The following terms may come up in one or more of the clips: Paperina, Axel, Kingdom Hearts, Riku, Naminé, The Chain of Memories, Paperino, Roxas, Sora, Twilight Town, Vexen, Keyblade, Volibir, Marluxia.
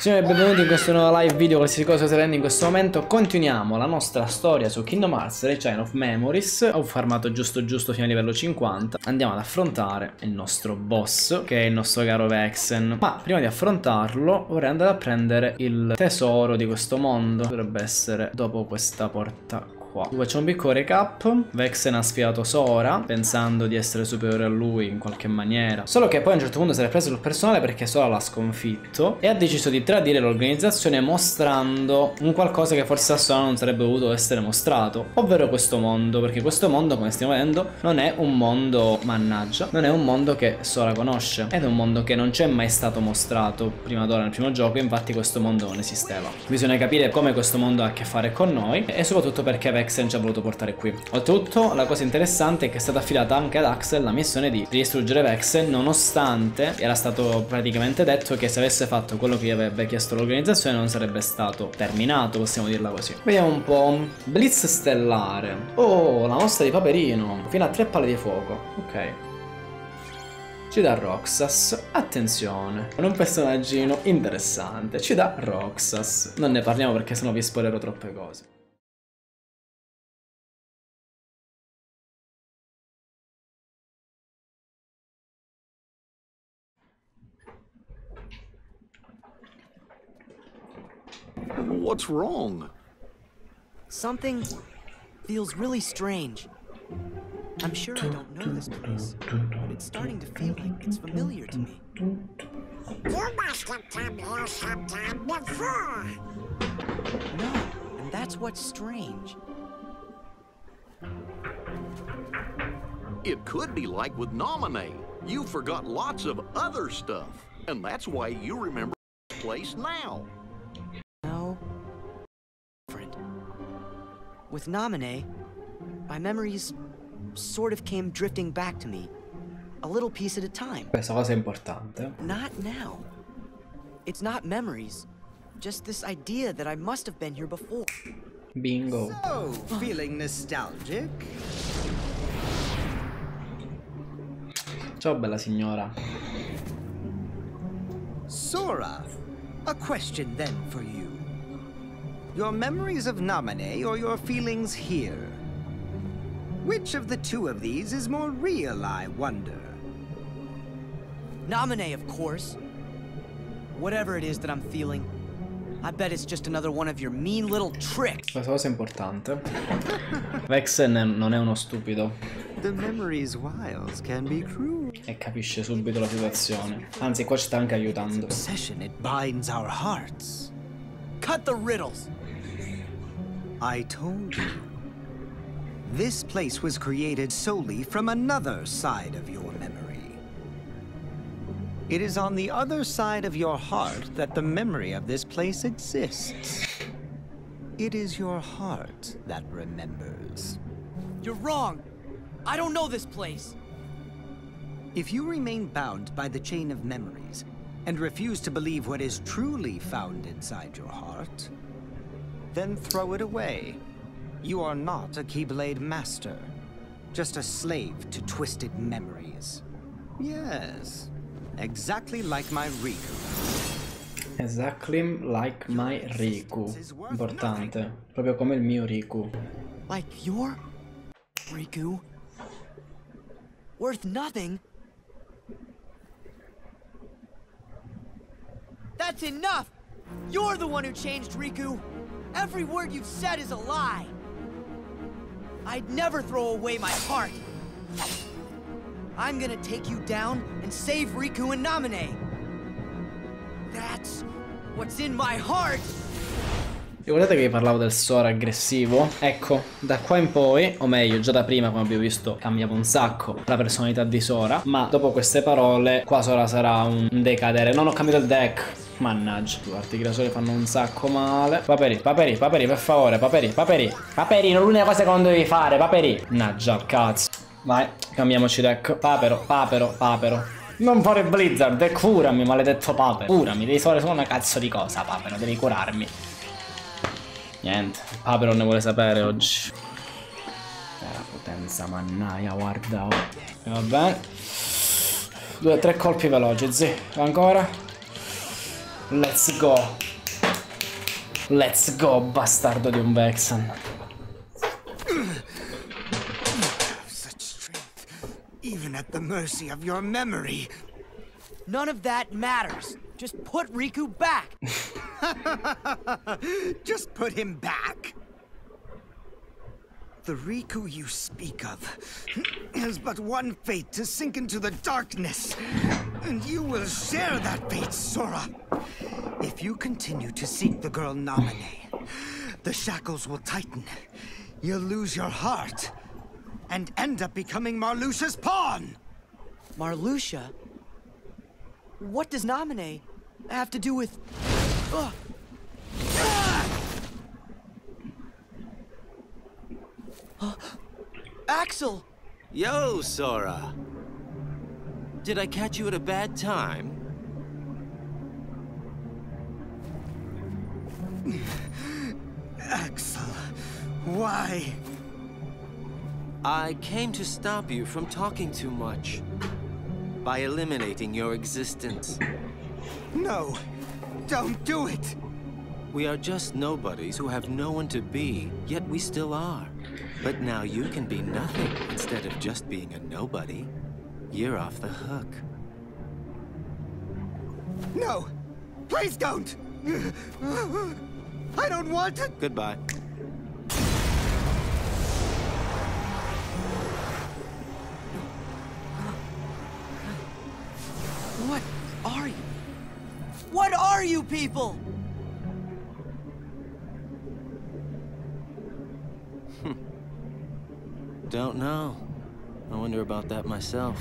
Signori, benvenuti in questo nuovo live video. Qualsiasi cosa state vedendo in questo momento, continuiamo la nostra storia su Kingdom Hearts The Chain of Memories. Ho farmato giusto fino a livello 50. Andiamo ad affrontare il nostro boss, che è il nostro caro Vexen. Ma prima di affrontarlo vorrei andare a prendere il tesoro di questo mondo. Dovrebbe essere dopo questa porta qua. Facciamo un piccolo recap. Vexen ha sfidato Sora pensando di essere superiore a lui in qualche maniera, solo che poi a un certo punto si è preso sul personale perché Sora l'ha sconfitto e ha deciso di tradire l'organizzazione mostrando un qualcosa che forse a Sora non sarebbe dovuto essere mostrato, ovvero questo mondo, perché questo mondo, come stiamo vedendo, non è un mondo, mannaggia, non è un mondo che Sora conosce ed è un mondo che non c'è mai stato mostrato prima d'ora nel primo gioco. Infatti questo mondo non esisteva. Bisogna capire come questo mondo ha a che fare con noi e soprattutto perché Vexen ci ha voluto portare qui. Oltretutto la cosa interessante è che è stata affidata anche ad Axel la missione di distruggere Vexen, nonostante era stato praticamente detto che se avesse fatto quello che avrebbe chiesto l'organizzazione non sarebbe stato terminato, possiamo dirla così. Vediamo un po'. Blitz stellare. Oh, la mostra di Paperino. Fino a 3 palle di fuoco. Ok. Ci dà Roxas, attenzione, è un personaggino interessante, ci dà Roxas. Non ne parliamo perché sennò vi spoilerò troppe cose. What's wrong? Something feels really strange. I'm sure I don't know this place, but it's starting to feel like it's familiar to me. You must have come here sometime before. No, and that's what's strange. It could be like with Naminé. You forgot lots of other stuff, and that's why you remember this place now. No. Different. With Naminé, my memories sort of came drifting back to me, a little piece at a time. Questa cosa è importante. Not now. It's not memories, just this idea that I must have been here before. Bingo. So, feeling nostalgic? Ciao bella signora. Sora, a question then for you. Your memories of Naminé or your feelings here? Which of the two of these is more real, I wonder? Naminé, of course. Whatever it is that I'm feeling, I bet it's just another one of your mean little tricks. La cosa importante. Vexen non è uno stupido. The memories wiles can be cruel. E capisce subito la situazione. Anzi, qua ci sta anche aiutando. Obsession, it binds our hearts. Cut the riddles. I told you. This place was created solely from another side of your memory. It is on the other side of your heart that the memory of this place exists. It is your heart that remembers. You're wrong. I don't know this place. If you remain bound by the chain of memories and refuse to believe what is truly found inside your heart, then throw it away. You are not a Keyblade master, just a slave to twisted memories. Yes, exactly like my Riku. Exactly like my Riku. Importante, proprio come il mio Riku. Like your Riku? Worth nothing? That's enough! You're the one who changed Riku! Every word you've said is a lie! I'd never throw away my heart. I'm gonna take you down and save Riku and Naminé. That's what's in my heart. Ricordate che vi parlavo del Sora aggressivo? Ecco, da qua in poi, o meglio, già da prima, come abbiamo visto, cambiava un sacco la personalità di Sora. Ma dopo queste parole, qua Sora sarà un decadere. Non ho cambiato il deck. Mannaggia, guardi che le sole fanno un sacco male. Paperi, per favore, paperi, non l'unica cosa che non dovevi fare, paperi. Naggia, cazzo. Vai, cambiamoci deck. Papero. Non fare Blizzard, e curami, maledetto papero. Curami, devi fare solo una cazzo di cosa, papero, devi curarmi. Niente, Papero non ne vuole sapere oggi. La potenza, mannaia, guarda. E va bene. 2 o 3 colpi veloci, zi. Ancora. Let's go, bastardo di un Vexen. Such strength, even at the mercy of your memory. None of that matters. Just put Riku back. Just put him back. The Riku you speak of has but one fate, to sink into the darkness. And you will share that fate, Sora. If you continue to seek the girl Naminé, the shackles will tighten. You'll lose your heart and end up becoming Marluxia's pawn. Marluxia? What does Naminé have to do with... Axel! Yo, Sora! Did I catch you at a bad time? Axel, why? I came to stop you from talking too much by eliminating your existence. No, don't do it! We are just nobodies who have no one to be, yet we still are. But now you can be nothing instead of just being a nobody. You're off the hook. No! Please don't! I don't want to... Goodbye. What are you? What are you people? Don't know. I wonder about that myself.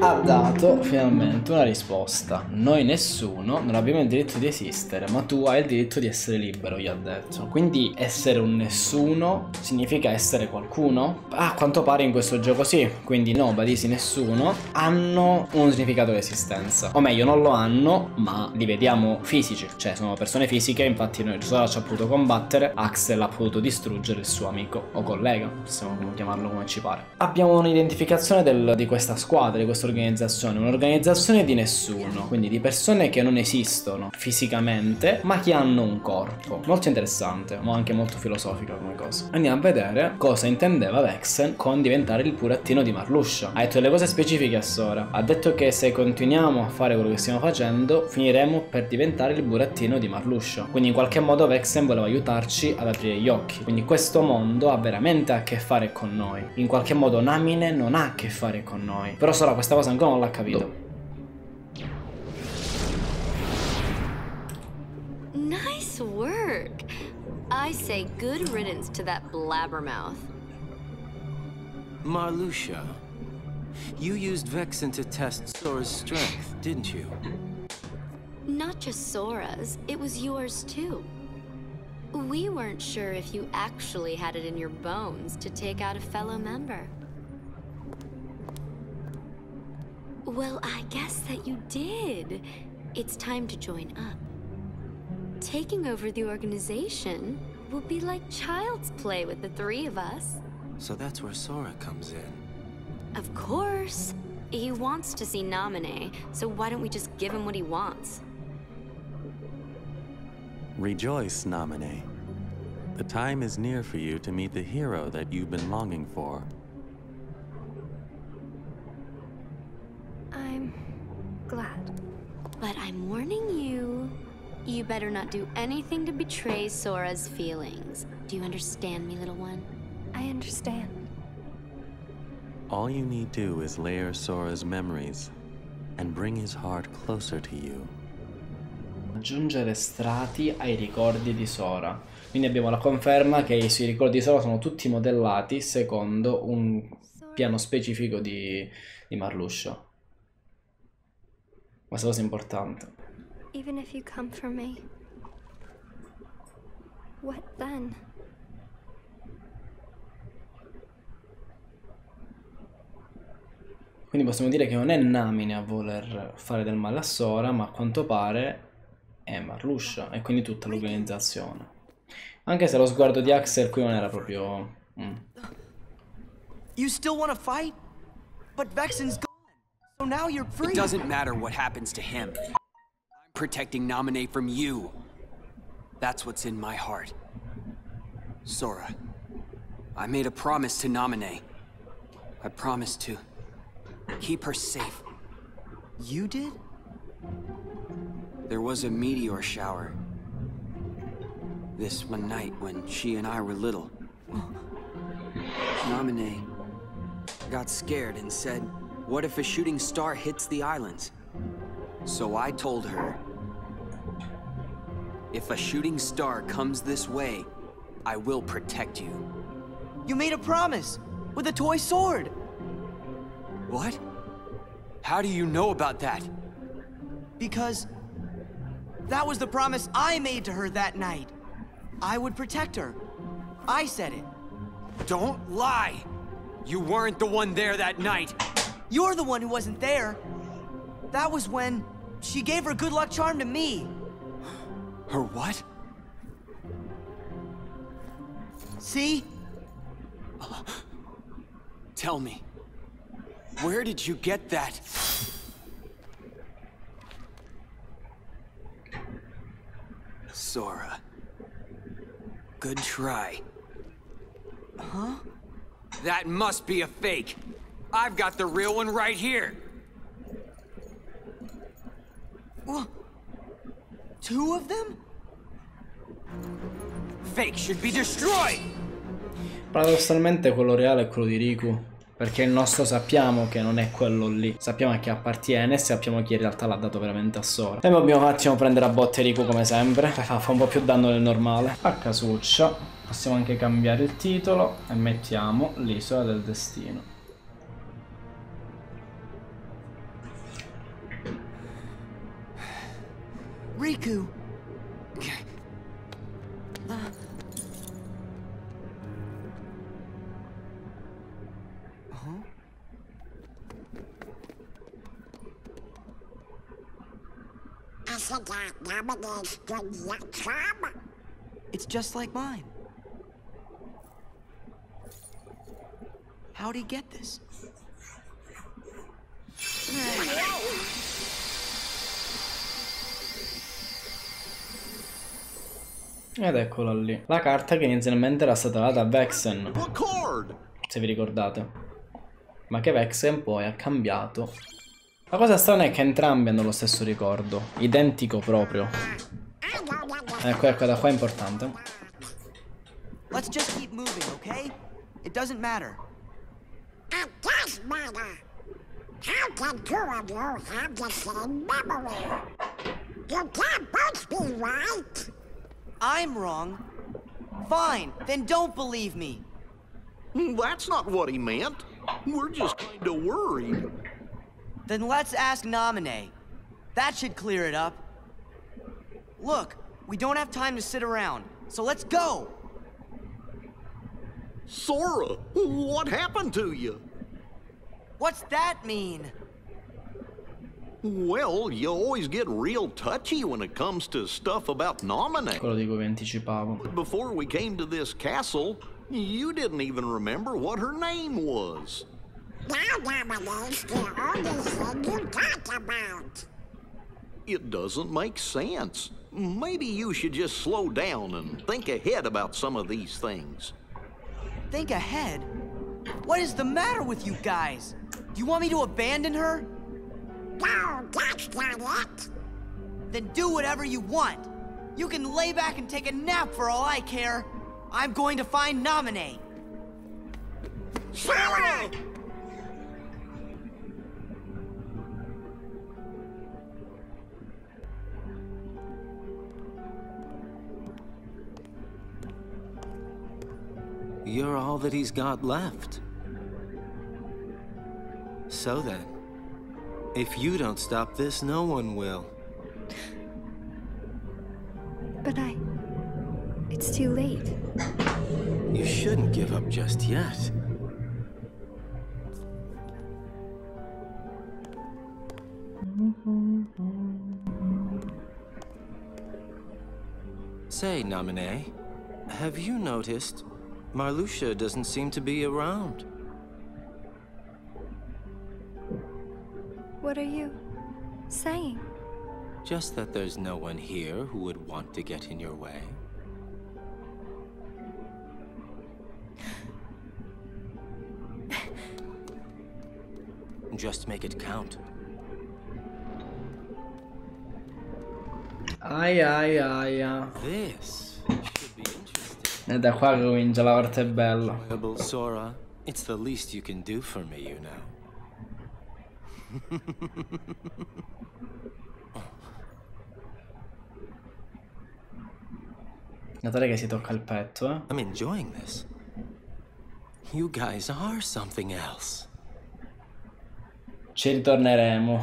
Ha dato finalmente una risposta. Noi nessuno, non abbiamo il diritto di esistere, ma tu hai il diritto di essere libero, gli ha detto. Quindi essere un nessuno significa essere qualcuno? A quanto pare in questo gioco sì, quindi nobody, nessuno, hanno un significato di esistenza. O meglio, non lo hanno, ma li vediamo fisici, cioè sono persone fisiche, infatti noi Sora ci ha potuto combattere, Axel ha potuto distruggere il suo amico o collega, possiamo chiamarlo come ci pare. Abbiamo un'identificazione di questa squadra, di questo organizzazione, un'organizzazione di nessuno, quindi di persone che non esistono fisicamente ma che hanno un corpo. Molto interessante, ma anche molto filosofica come cosa. Andiamo a vedere cosa intendeva Vexen con diventare il burattino di Marluxia. Ha detto delle cose specifiche a Sora, ha detto che se continuiamo a fare quello che stiamo facendo finiremo per diventare il burattino di Marluxia, quindi in qualche modo Vexen voleva aiutarci ad aprire gli occhi, quindi questo mondo ha veramente a che fare con noi, in qualche modo Naminé non ha a che fare con noi, però Sora questa cosa ancora non l'ha capito. Nice work. I say good riddance to that blabbermouth. Marluxia, you used Vexen to test Sora's strength, didn't you? Not just Sora's, it was yours too. We weren't sure if you actually had it in your bones to take out a fellow member. Well, I guess that you did. It's time to join up. Taking over the organization will be like child's play with the three of us. So that's where Sora comes in. Of course. He wants to see Naminé, so why don't we just give him what he wants? Rejoice, Naminé. The time is near for you to meet the hero that you've been longing for. Glad. But I'm warning you, you better not do anything to betray Sora's feelings. Do you understand me, little one? I understand. All you need do is layer Sora's memories and bring his heart closer to you. Aggiungere strati ai ricordi di Sora. Quindi abbiamo la conferma che i suoi ricordi di Sora sono tutti modellati secondo un piano specifico di Marluxia. Ma cosa importante. Even if you come for me, what then? Quindi possiamo dire che non è Naminé a voler fare del male a Sora, ma a quanto pare è Marluxia e quindi tutta l'organizzazione. Anche se lo sguardo di Axel qui non era proprio. You still want to fight? But Vexen's gone. So now you're free. It doesn't matter what happens to him. I'm protecting Naminé from you. That's what's in my heart. Sora, I made a promise to Naminé. I promised to keep her safe. You did? There was a meteor shower. This one night when she and I were little. Naminé got scared and said, what if a shooting star hits the islands? So I told her, if a shooting star comes this way, I will protect you. You made a promise with a toy sword. What? How do you know about that? Because that was the promise I made to her that night. I would protect her. I said it. Don't lie! You weren't the one there that night! You're the one who wasn't there! That was when she gave her good luck charm to me! Her what? See? Tell me, where did you get that? Sora. Good try. Huh? That must be a fake. I've got the real one right here. Well, 2 of them? Fake should be destroyed. Paradossalmente quello reale è quello di Riku, perché il nostro sappiamo che non è quello lì. Sappiamo a chi appartiene e sappiamo chi in realtà l'ha dato veramente a Sora. E dobbiamo un attimo prendere a botte Riku come sempre. Fa un po' più danno del normale. A casuccia. Possiamo anche cambiare il titolo e mettiamo l'isola del destino. Riku. It's just like mine. How'd he get this? Ed eccola lì. La carta che inizialmente era stata data a Vexen, se vi ricordate. Ma che Vexen poi ha cambiato. La cosa strana è che entrambi hanno lo stesso ricordo, identico proprio. Ecco, da qua è importante. Let's just keep moving, okay? It doesn't matter. It does matter. How can 2 of you have the same memory? You can't both be right. I'm wrong. Fine, then don't believe me. That's not what he meant. We're just kinda worried. Then let's ask Naminé. That should clear it up. Look, we don't have time to sit around, so let's go. Sora, what happened to you? What's that mean? Well, you always get real touchy when it comes to stuff about Naminé. Quello di cui vi anticipavo. Before we came to this castle, you didn't even remember what her name was. Now Naminé's the only thing you talk about. It doesn't make sense. Maybe you should just slow down and think ahead about some of these things. Think ahead? What is the matter with you guys? Do you want me to abandon her? No, that's not it. Then do whatever you want. You can lay back and take a nap for all I care. I'm going to find Naminé. Sora! You're all that he's got left. So then, if you don't stop this, no one will. But it's too late. You shouldn't give up just yet. Say, Naminé, have you noticed? Marluxia doesn't seem to be around. What are you saying? Just that there's no one here who would want to get in your way. Just make it count. Aia. This should be interesting. E da qua comincia la parte bella. Sora, it's the least you can do for me, you know. Notate che si tocca il petto, eh? I'm enjoying this. You guys are something else. Ci ritorneremo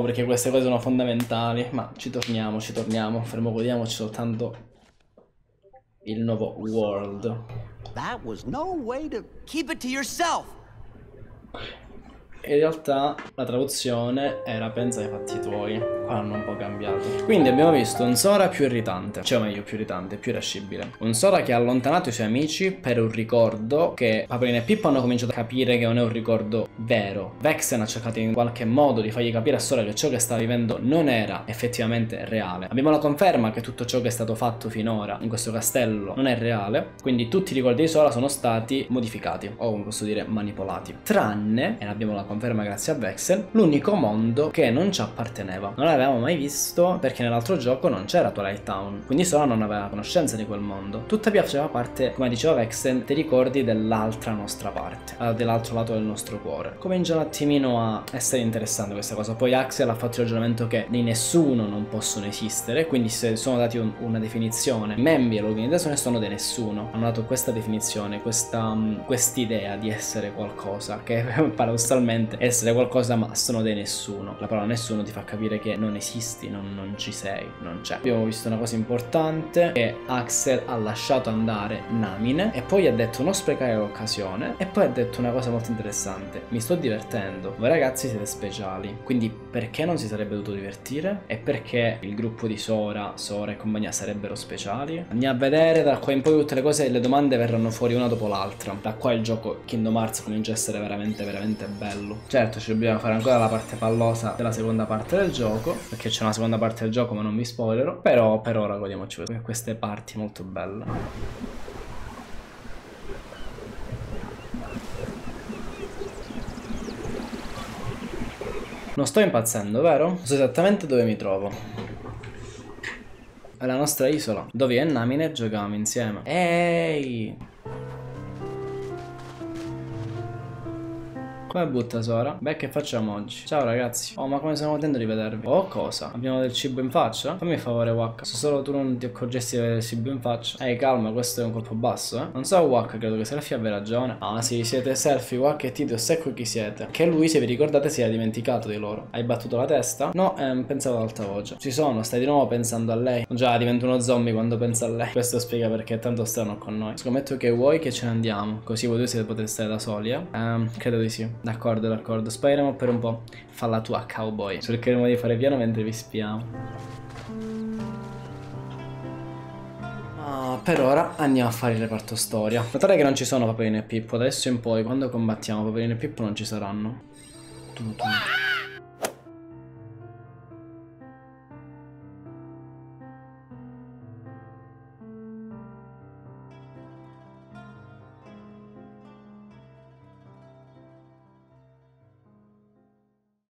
perché queste cose sono fondamentali, ma ci torniamo, fermo, godiamoci soltanto il nuovo world. That was no way to keep it to yourself. In realtà la traduzione era pensa ai fatti tuoi, qua hanno un po' cambiato. Quindi abbiamo visto un Sora più irritante, cioè meglio più irritante, più irascibile. Un Sora che ha allontanato i suoi amici per un ricordo che Paperina e Pippo hanno cominciato a capire che non è un ricordo vero. Vexen ha cercato in qualche modo di fargli capire a Sora che ciò che sta vivendo non era effettivamente reale. Abbiamo la conferma che tutto ciò che è stato fatto finora in questo castello non è reale, quindi tutti i ricordi di Sora sono stati modificati, o come posso dire manipolati, tranne, e abbiamo la conferma grazie a Vexen, l'unico mondo che non ci apparteneva. Non l'avevamo mai visto perché nell'altro gioco non c'era Twilight Town, quindi Sora non aveva conoscenza di quel mondo. Tuttavia faceva parte, come diceva Vexen, dei ricordi dell'altra nostra parte, dell'altro lato del nostro cuore. Comincia un attimino a essere interessante questa cosa. Poi Axel ha fatto il ragionamento che nei nessuno non possono esistere, quindi se sono dati una definizione. I membri dell'organizzazione sono dei nessuno. Hanno dato questa definizione, quest'idea di essere qualcosa, che paradossalmente essere qualcosa ma sono dei nessuno. La parola nessuno ti fa capire che non esisti, non ci sei, non c'è. Abbiamo visto una cosa importante, che Axel ha lasciato andare Naminé e poi ha detto non sprecare l'occasione, e poi ha detto una cosa molto interessante: mi sto divertendo, voi ragazzi siete speciali. Quindi perché non si sarebbe dovuto divertire? E perché il gruppo di Sora e compagnia sarebbero speciali? Andiamo a vedere da qua in poi tutte le cose, le domande verranno fuori una dopo l'altra. Da qua il gioco Kingdom Hearts comincia a essere veramente bello. Certo, ci dobbiamo fare ancora la parte pallosa della seconda parte del gioco, perché c'è una seconda parte del gioco ma non vi spoilerò. Però per ora godiamoci queste parti molto belle. Non sto impazzendo, vero? So esattamente dove mi trovo. Alla nostra isola, dove io e Naminé giocavamo insieme. Ehi! Come butta Sora? Beh, che facciamo oggi? Ciao ragazzi. Oh, ma come stiamo contento di vedervi. Oh, cosa? Abbiamo del cibo in faccia? Fammi il favore, Waka. Se solo tu non ti accorgessi di avere del cibo in faccia. Calma, questo è un colpo basso, eh. Non so, Waka, credo che Selfie abbia ragione. Ah sì, siete Selfie, Waka e Tito, secco chi siete. Che lui, se vi ricordate, si era dimenticato di loro. Hai battuto la testa? No, pensavo ad alta voce. Ci sono, stai di nuovo pensando a lei. Già, divento uno zombie quando penso a lei. Questo spiega perché è tanto strano con noi. Scommetto che vuoi che ce ne andiamo. Così voi due siete potete stare da soli, eh. Credo di sì. D'accordo. Speriamo per un po'. Fa la tua, cowboy. Cercheremo di fare piano mentre vi spiamo. Per ora andiamo a fare il reparto storia. Notate che non ci sono Paperino e Pippo. Adesso in poi, quando combattiamo, Paperino e Pippo non ci saranno.